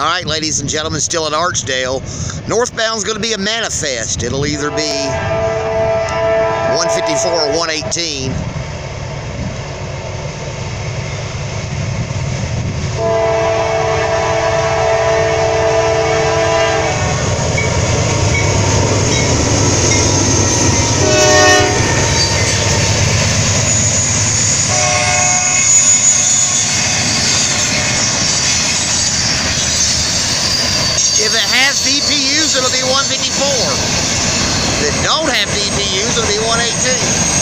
All right, ladies and gentlemen, still at Archdale. Northbound's going to be a manifest. It'll either be 154 or 118. If it has VPUs, it'll be 154. If it don't have VPUs, it'll be 118.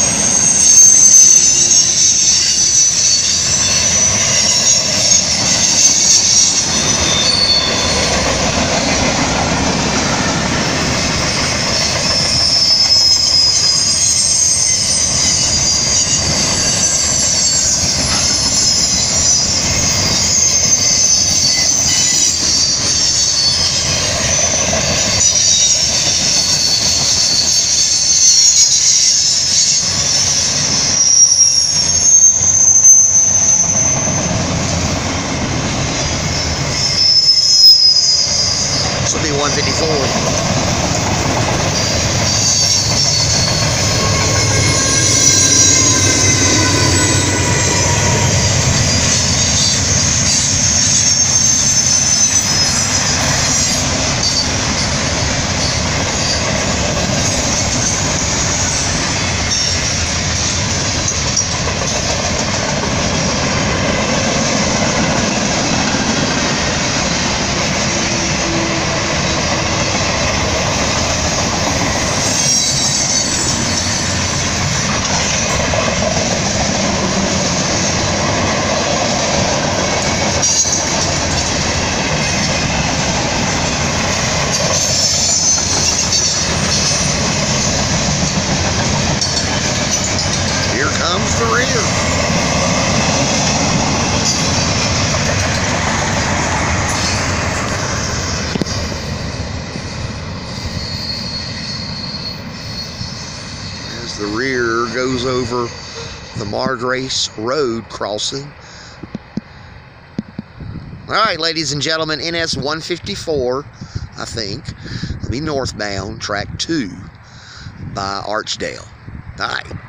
The rear goes over the Margrace Road crossing. All right, ladies and gentlemen, NS154, I think, will be northbound, track 2 by Archdale. All right.